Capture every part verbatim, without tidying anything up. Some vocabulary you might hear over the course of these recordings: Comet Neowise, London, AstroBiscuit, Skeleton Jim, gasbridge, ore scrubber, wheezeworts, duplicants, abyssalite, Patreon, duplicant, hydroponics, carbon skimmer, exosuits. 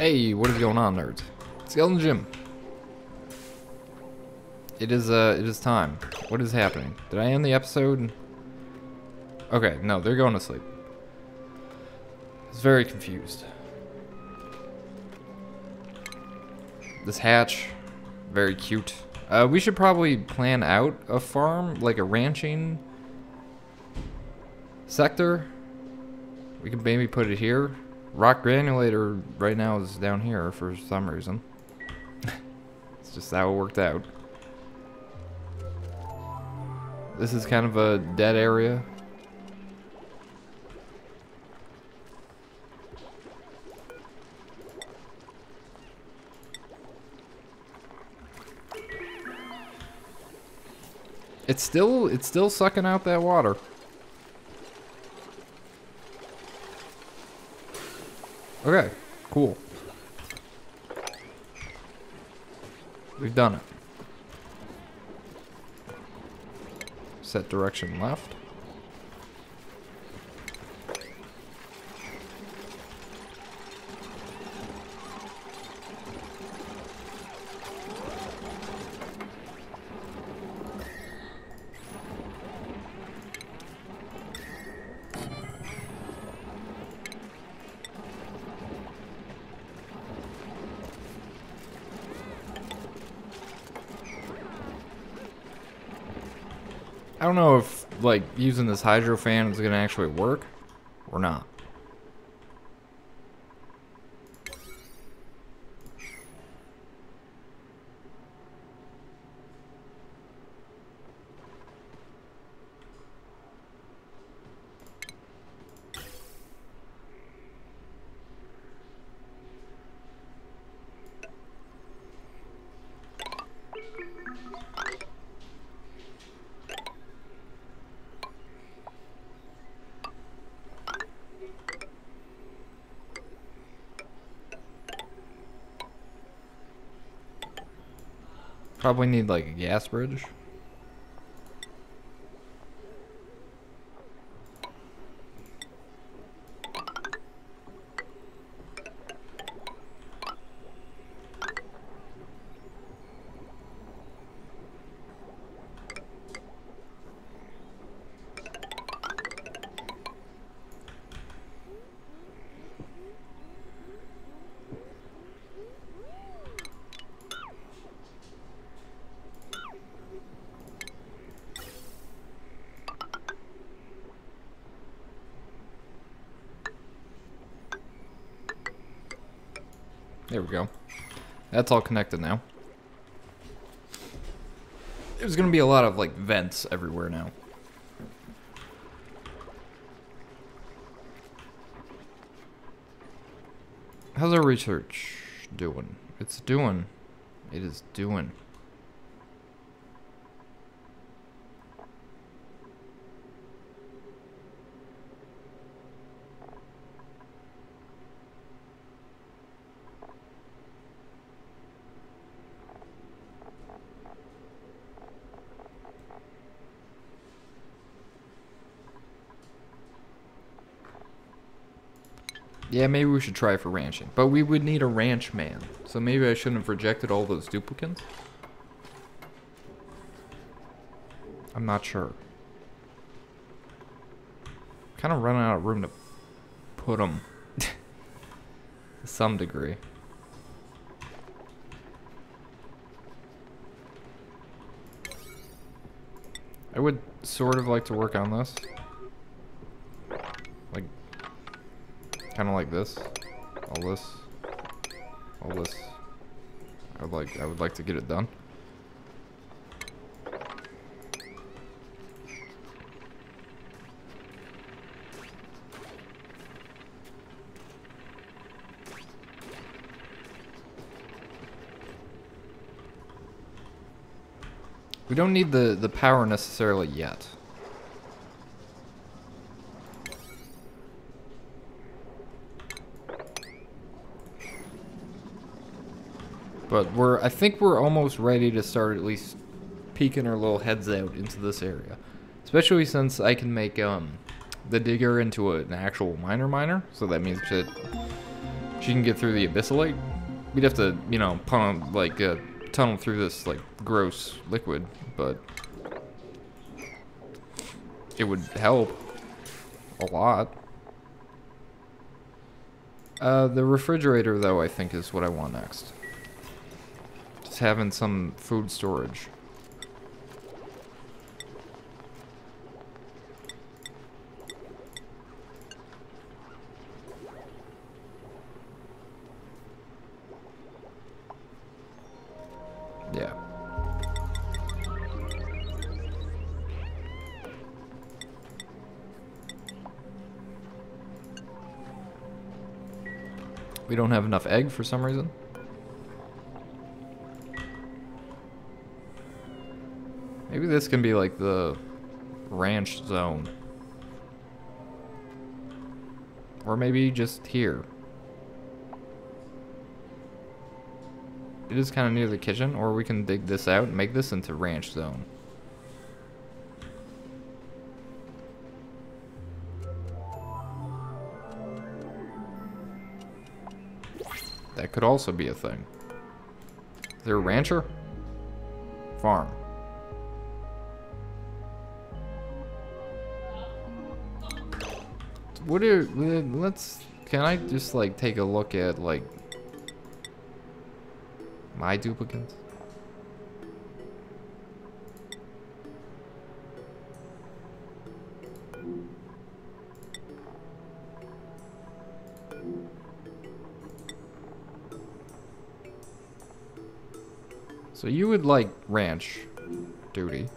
Hey, what is going on, nerds? Skeleton Jim. It is, uh, it is time. What is happening? Did I end the episode? Okay, no, they're going to sleep. I was very confused. This hatch, very cute. Uh, we should probably plan out a farm, like a ranching sector. We can maybe put it here. Rock granulator right now is down here for some reason. It's just how it worked out. This is kind of a dead area. It's still it's still sucking out that water. Okay, cool. We've done it. Set direction left. I don't know if, like, using this hydro fan is going to actually work or not. Probably need like a gas bridge. There we go. That's all connected now. There's gonna be a lot of like vents everywhere now. How's our research doing? It's doing. It is doing. Yeah, maybe we should try for ranching. But we would need a ranch man. So maybe I shouldn't have rejected all those duplicants. I'm not sure. Kind of running out of room to put them. To some degree. I would sort of like to work on this. Kind of like this, all this, all this. I would like, I would like to get it done. We don't need the the power necessarily yet. But we're, I think we're almost ready to start at least peeking our little heads out into this area. Especially since I can make um, the digger into a, an actual miner miner. So that means that she can get through the abyssalite. We'd have to, you know, tunnel, like uh, tunnel through this like gross liquid, but it would help a lot. Uh, the refrigerator, though, I think is what I want next. Just having some food storage. Yeah. We don't have enough egg for some reason. Maybe this can be like the ranch zone. Or maybe just here. It is kind of near the kitchen, or we can dig this out and make this into ranch zone. That could also be a thing. Is there a rancher? Farm. What are, let's, can I just like take a look at like my duplicants? So you would like ranch duty.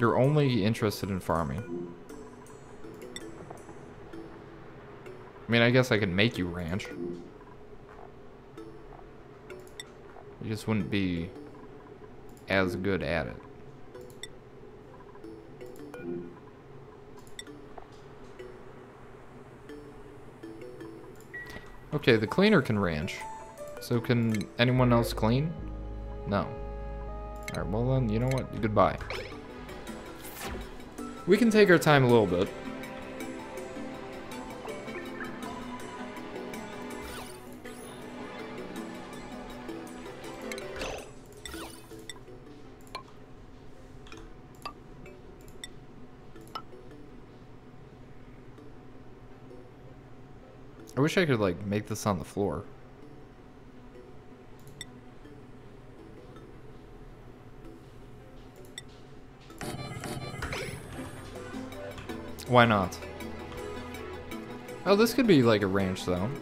You're only interested in farming. I mean, I guess I could make you ranch. You just wouldn't be as good at it. Okay, the cleaner can ranch. So can anyone else clean? No. Alright, well then, you know what? Goodbye. We can take our time a little bit. I wish I could, like, make this on the floor. Why not? Oh, this could be, like, a ranch zone.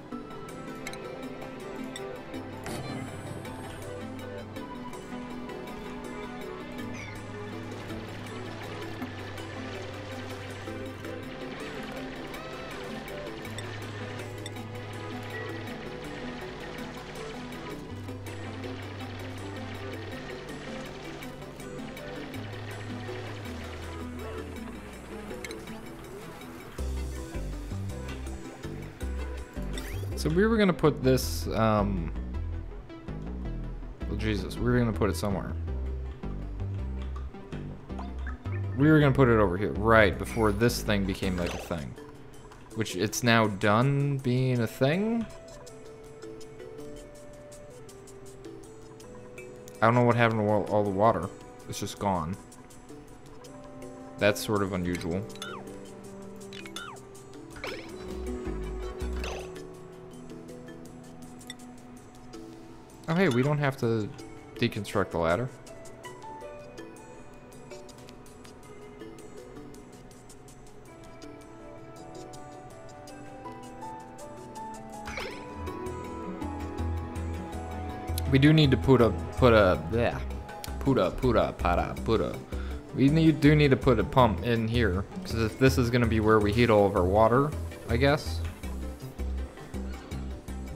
So we were gonna put this, um, well, Jesus, we were gonna put it somewhere. We were gonna put it over here, right, before this thing became like a thing. Which it's now done being a thing? I don't know what happened to all, all the water. It's just gone. That's sort of unusual. Oh, hey, we don't have to deconstruct the ladder. We do need to put a, put a, yeah, put a, put a, para, put a. We need, do need to put a pump in here, because if this is going to be where we heat all of our water, I guess.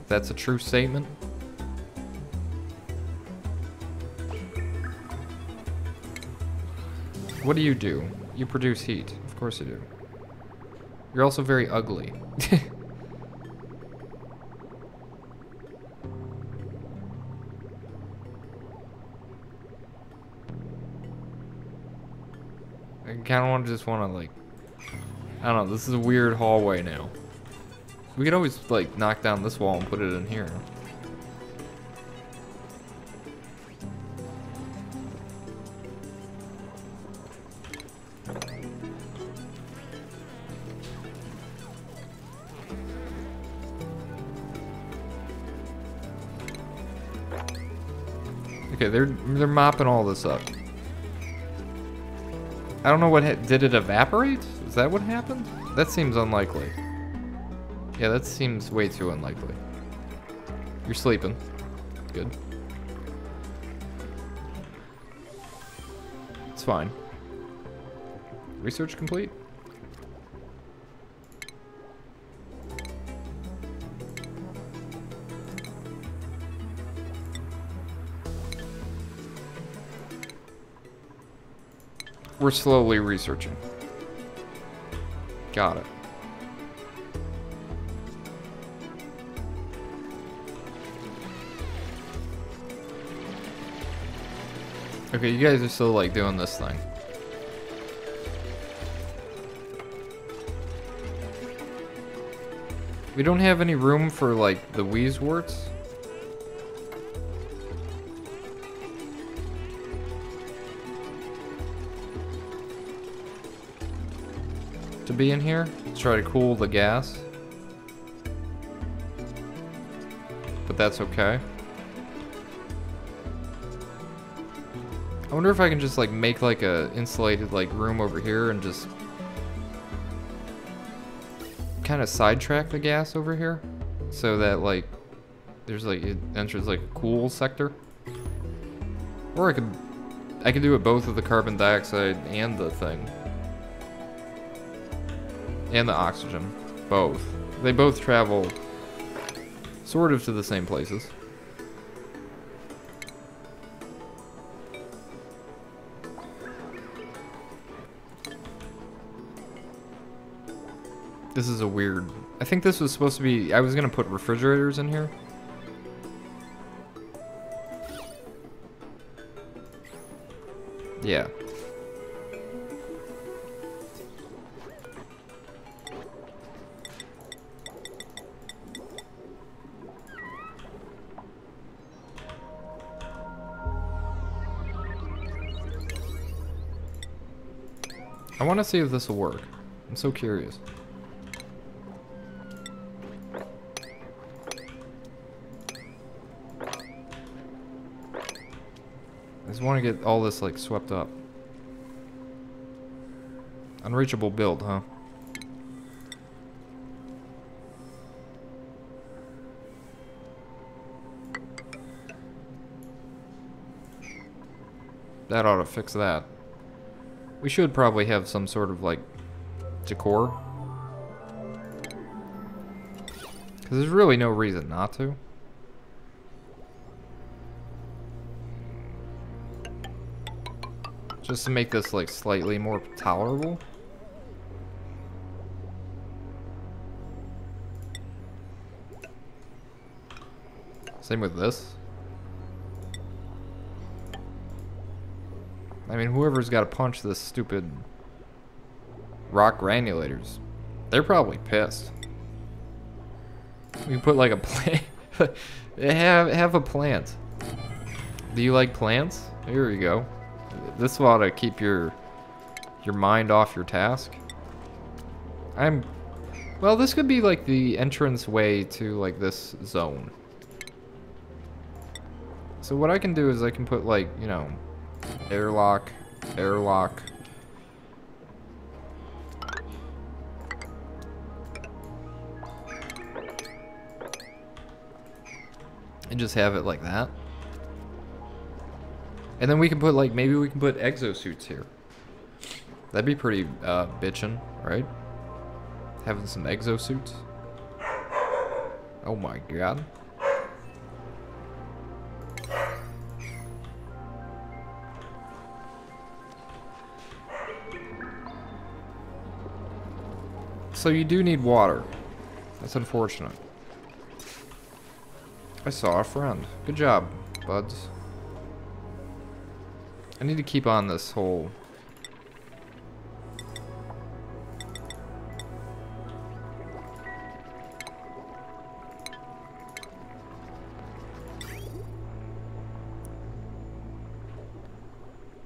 That's a true statement. What do you do? You produce heat. Of course you do. You're also very ugly. I kind of want to just want to like, I don't know, this is a weird hallway now. We could always like knock down this wall and put it in here. Okay, they're they're mopping all this up. I don't know what ha did it evaporate? Is that what happened? That seems unlikely. Yeah, that seems way too unlikely. You're sleeping. Good. It's fine. Research complete. We're slowly researching. Got it. Okay, you guys are still like doing this thing. We don't have any room for like the wheezeworts. To be in here. Let's try to cool the gas. But that's okay. I wonder if I can just like make like a insulated like room over here and just kind of sidetrack the gas over here so that like there's like it enters like a cool sector. Or I could I could do it both with the carbon dioxide and the thing. And the oxygen, both. They both travel sort of to the same places. This is a weird, I think this was supposed to be, I was gonna put refrigerators in here. Yeah. I want to see if this will work. I'm so curious. I just want to get all this like swept up. Unreachable build, huh? That ought to fix that. We should probably have some sort of like decor, because there's really no reason not to. Just to make this like slightly more tolerable. Same with this. I mean, whoever's got to punch this stupid rock granulators, they're probably pissed. We can put like a plant. have, have a plant. Do you like plants? Here we go. This ought to keep your your mind off your task. I'm... Well, this could be like the entrance way to like this zone. So what I can do is I can put like, you know... Airlock, airlock. And just have it like that. And then we can put like, maybe we can put exosuits here. That'd be pretty uh, bitchin', right? Having some exosuits. Oh my god. So you do need water. That's unfortunate. I saw a friend. Good job, buds. I need to keep on this whole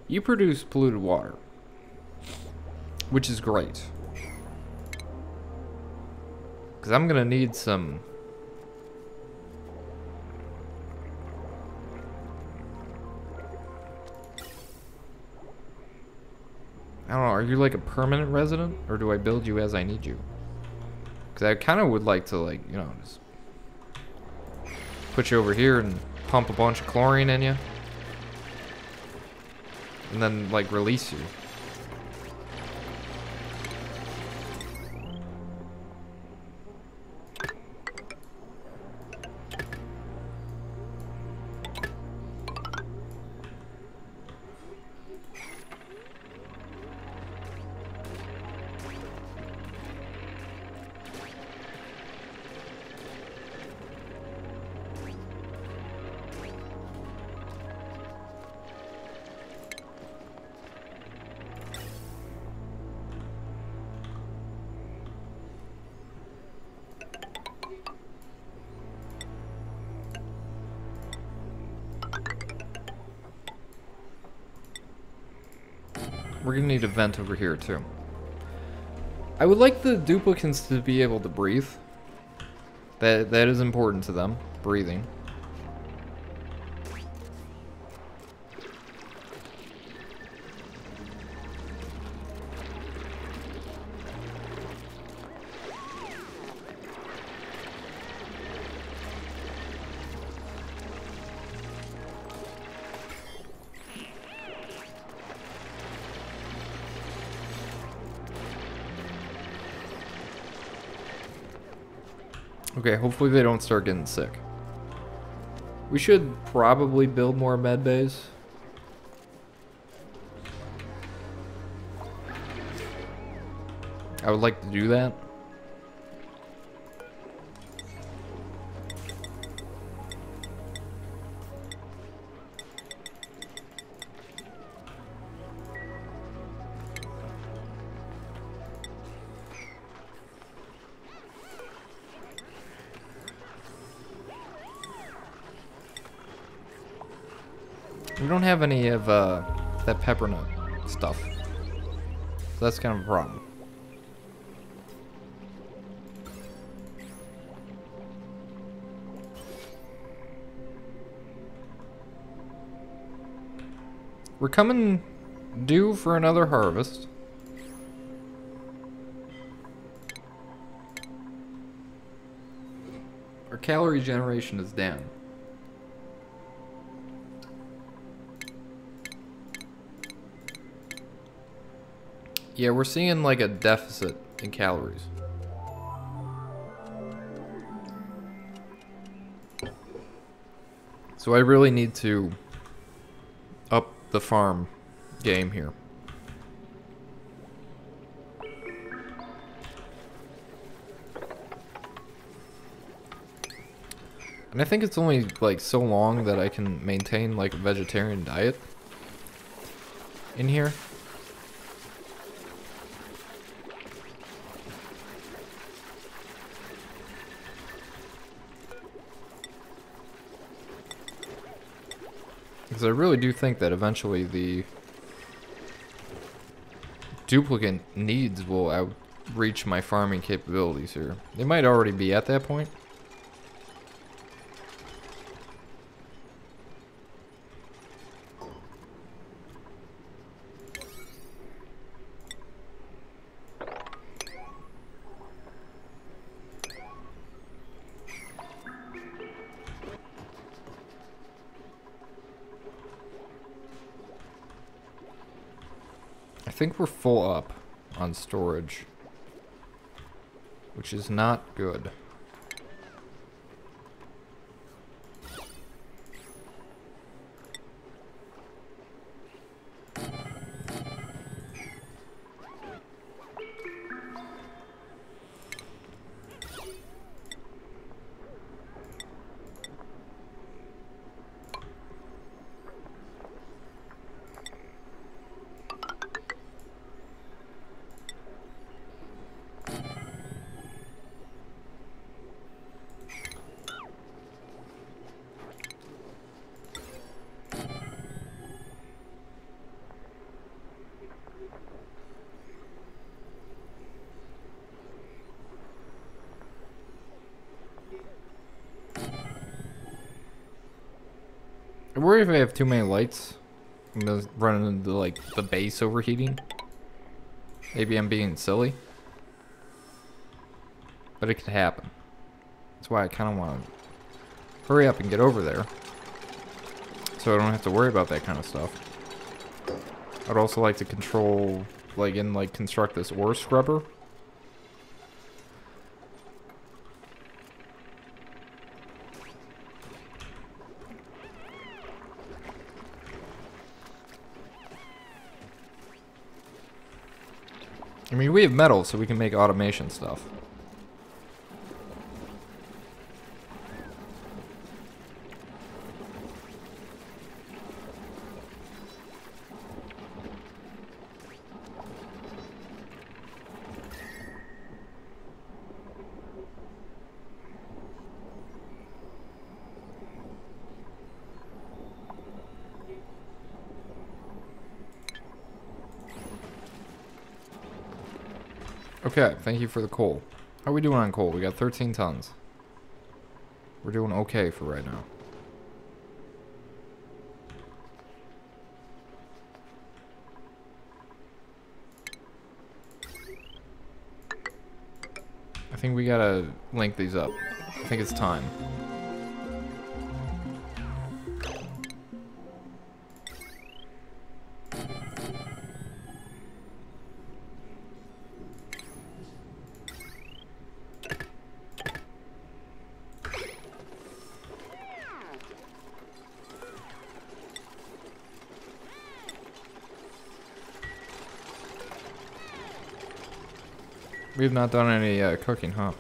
you produce polluted water, which is great, because I'm gonna need some I don't know, are you like a permanent resident, or do I build you as I need you? Because I kind of would like to, like, you know, just put you over here and pump a bunch of chlorine in you. And then, like, release you. We're gonna need a vent over here too. I would like the duplicants to be able to breathe. That that is important to them, breathing. Okay, hopefully they don't start getting sick. We should probably build more med bays. I would like to do that. We don't have any of uh, that peppermint stuff, so that's kind of a problem. We're coming due for another harvest. Our calorie generation is down. Yeah, we're seeing like a deficit in calories. So I really need to up the farm game here. And I think it's only like so long that I can maintain like a vegetarian diet in here. I really do think that eventually the duplicant needs will outreach my farming capabilities here. They might already be at that point. I think we're full up on storage, which is not good. I worry if I have too many lights and those running into like the base overheating. Maybe I'm being silly, but it could happen. That's why I kind of want to hurry up and get over there, so I don't have to worry about that kind of stuff. I'd also like to control, like, and like construct this ore scrubber. I mean, we have metal, so we can make automation stuff. Okay, thank you for the coal. How are we doing on coal? We got thirteen tons. We're doing okay for right now. I think we gotta link these up. I think it's time. We've not done any uh, cooking, huh?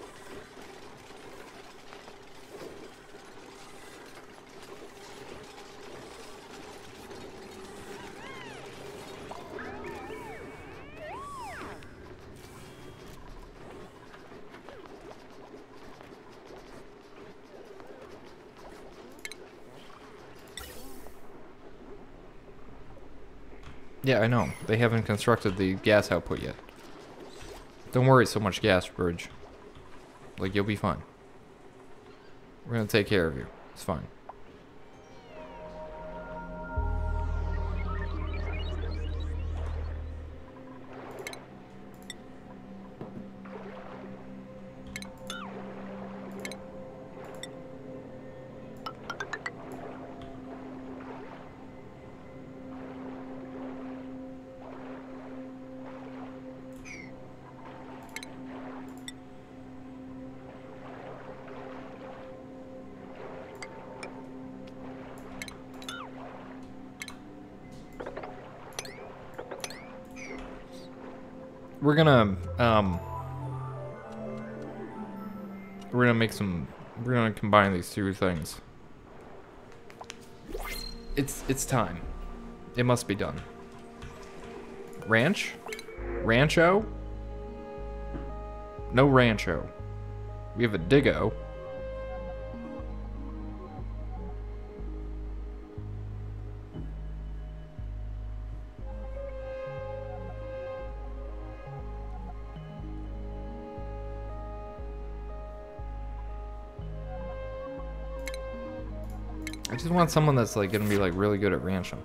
Yeah, I know. They haven't constructed the gas output yet. Don't worry so much, Gasbridge. Like, you'll be fine. We're gonna take care of you. It's fine. We're gonna, um, we're gonna make some, we're gonna combine these two things. It's, it's time. It must be done. Ranch? Rancho? No rancho. We have a diggo. I just want someone that's like gonna be like really good at ranching.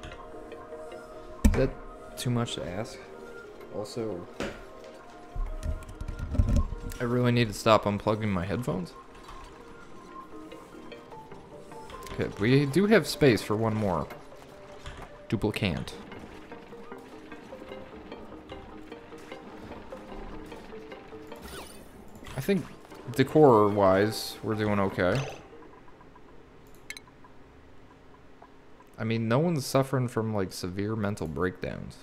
Is that too much to ask? Also, I really need to stop unplugging my headphones. Okay, we do have space for one more duplicant. I think decor-wise, we're doing okay. I mean, no one's suffering from, like, severe mental breakdowns.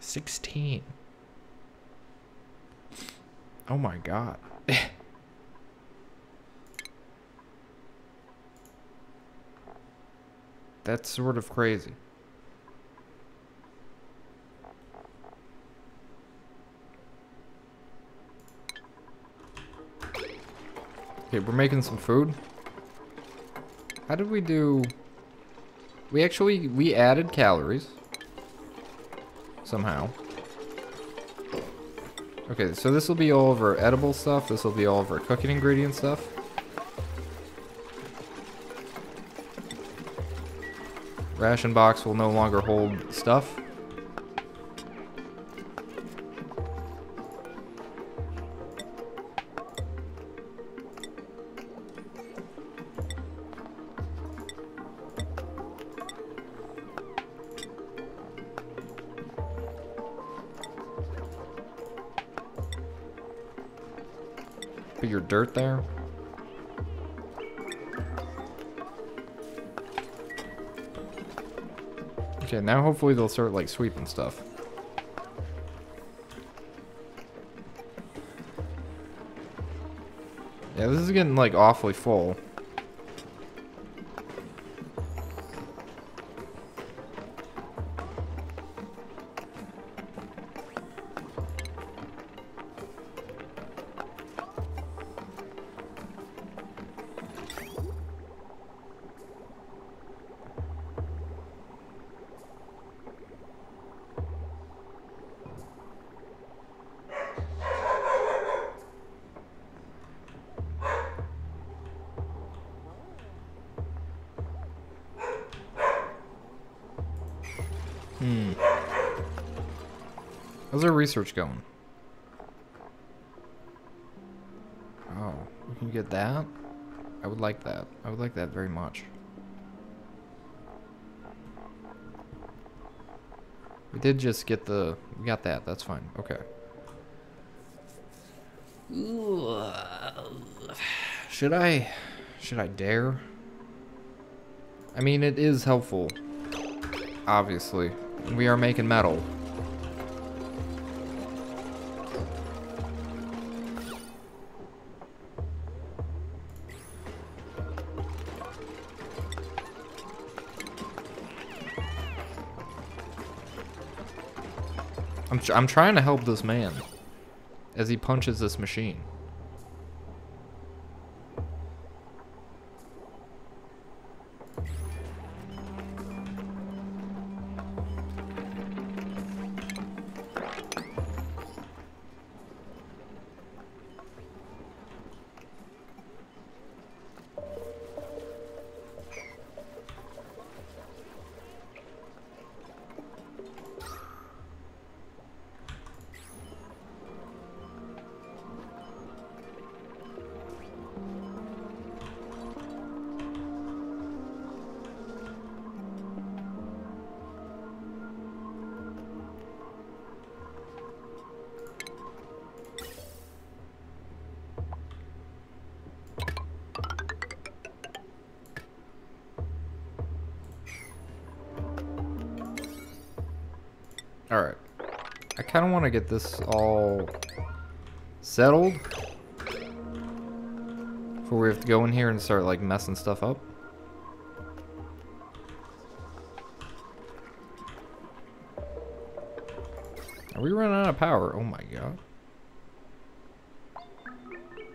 Sixteen. Oh my God. That's sort of crazy. Okay, we're making some food. How did we do? We actually, we added calories. Somehow. Okay, so this will be all of our edible stuff. This will be all of our cooking ingredient stuff. Ration box will no longer hold stuff. Put your dirt there. Okay, now hopefully they'll start like sweeping stuff. Yeah, this is getting like awfully full. Hmm. How's our research going? Oh, we can get that? I would like that. I would like that very much. We did just get the... We got that. That's fine. Okay. Should I... Should I dare? I mean, it is helpful. Obviously. We are making metal. I'm, tr I'm trying to help this man as he punches this machine. Alright, I kind of want to get this all settled before we have to go in here and start like messing stuff up. Are we running out of power? Oh my god.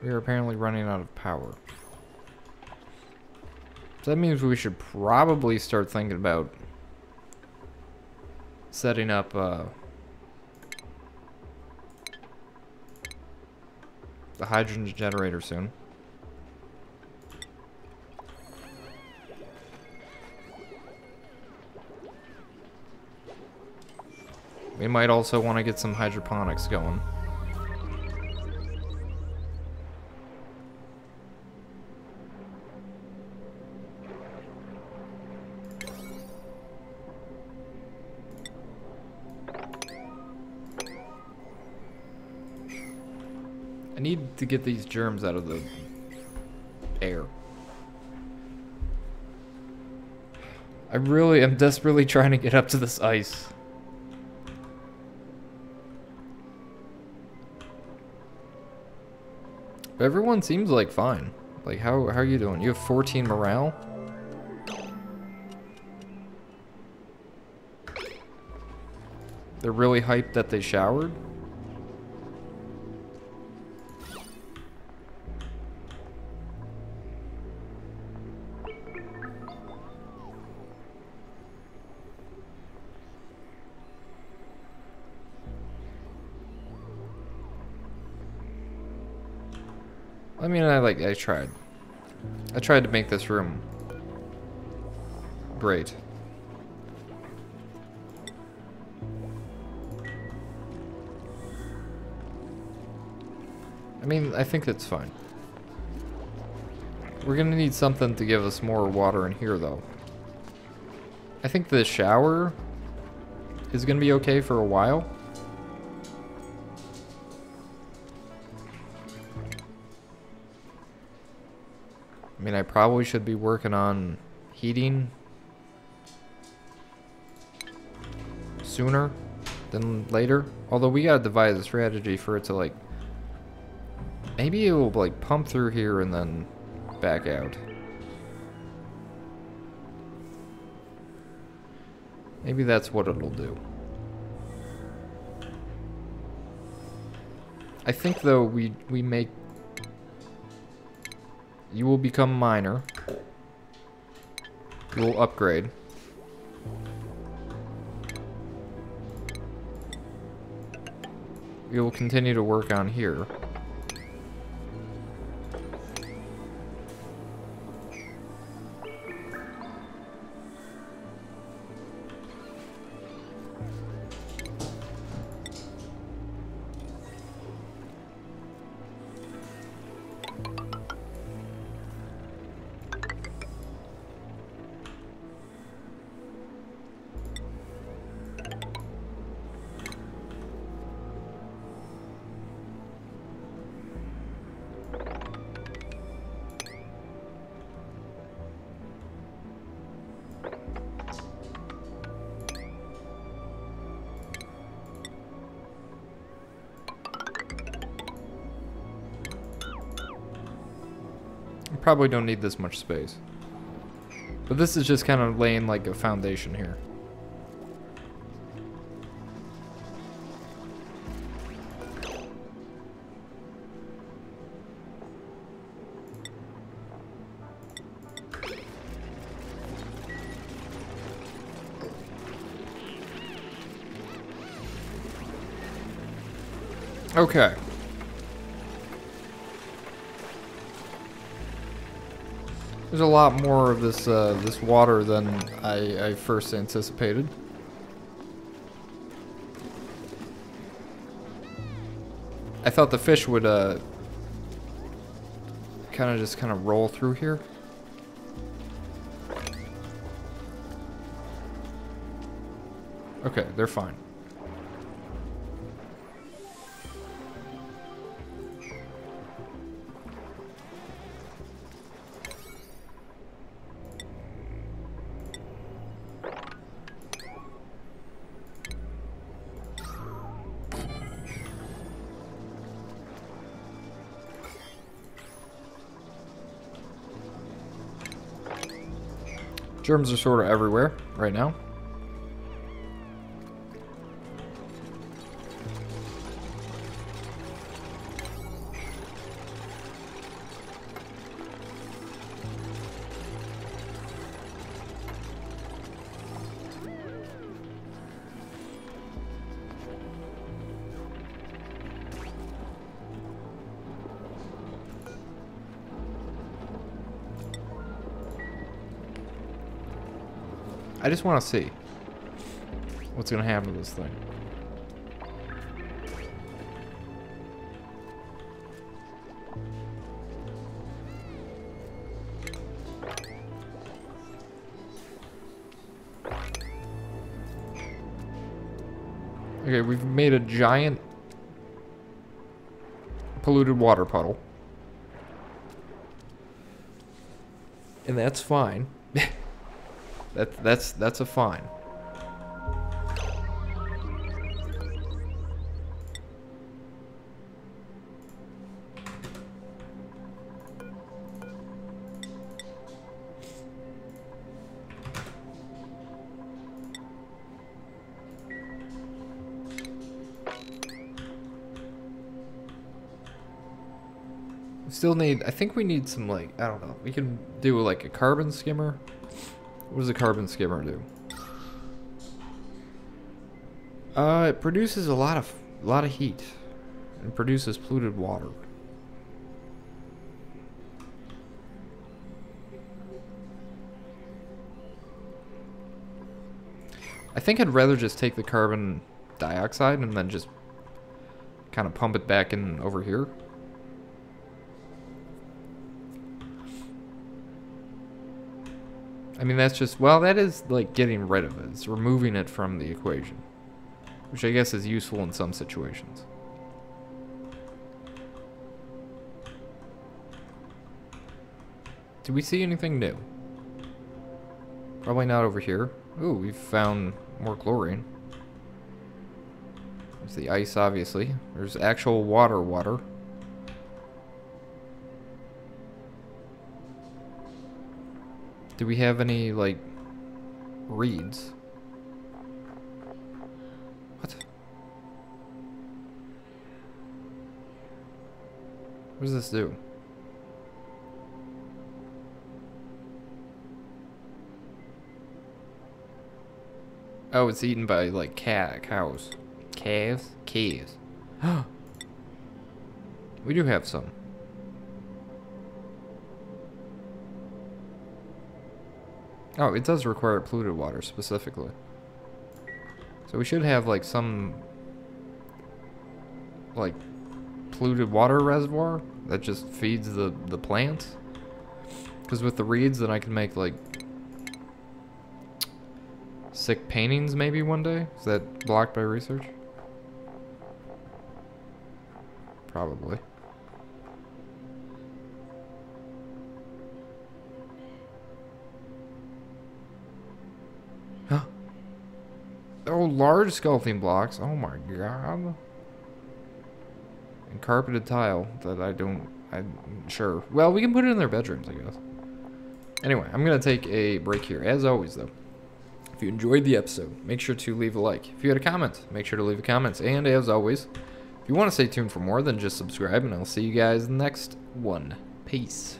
We are apparently running out of power. So that means we should probably start thinking about setting up uh, the hydrogen generator soon. We might also want to get some hydroponics going. I need to get these germs out of the air. I really am desperately trying to get up to this ice. But everyone seems like fine. Like how, how are you doing? You have fourteen morale? They're really hyped that they showered. I mean, I like, I tried. I tried to make this room great. I mean, I think it's fine. We're gonna need something to give us more water in here, though. I think the shower is gonna be okay for a while. I mean, I probably should be working on heating sooner than later. Although we gotta devise a strategy for it to, like, maybe it will, like, pump through here and then back out. Maybe that's what it'll do. I think, though, we, we make... You will become miner. You will upgrade. We will continue to work on here. Probably don't need this much space. But this is just kind of laying like a foundation here. Okay. There's a lot more of this uh, this water than I, I first anticipated. I thought the fish would uh, kind of just kind of roll through here. Okay, they're fine. Germs are sort of everywhere right now. I just want to see what's going to happen to this thing. Okay, we've made a giant polluted water puddle. And that's fine. That, that's, that's a fine. We still need, I think we need some, like, I don't know. We can do like a carbon skimmer. What does a carbon skimmer do? Uh, it produces a lot of, a lot of heat and produces polluted water. I think I'd rather just take the carbon dioxide and then just kind of pump it back in over here. I mean, that's just, well, that is like getting rid of it. It's removing it from the equation, which I guess is useful in some situations. Did we see anything new? Probably not over here. Ooh, we've found more chlorine. There's the ice, obviously. There's actual water water. Do we have any, like, reeds? What? What does this do? Oh, it's eaten by, like, cat, cows. Calves? Calves. We do have some. Oh, it does require polluted water, specifically. So we should have, like, some... like, polluted water reservoir that just feeds the, the plants. Because with the reeds, then I can make, like... sick paintings maybe one day? Is that blocked by research? Probably. Huh? Oh, large skeleton blocks. Oh my god. And carpeted tile that I don't... I'm sure. Well, we can put it in their bedrooms, I guess. Anyway, I'm gonna take a break here. As always, though. If you enjoyed the episode, make sure to leave a like. If you had a comment, make sure to leave a comment. And as always, if you want to stay tuned for more, then just subscribe, and I'll see you guys in the next one. Peace.